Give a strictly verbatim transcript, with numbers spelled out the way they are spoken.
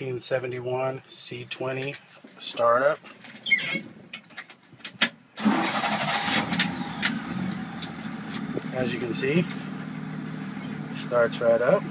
nineteen seventy-one C twenty startup. As you can see, starts right up.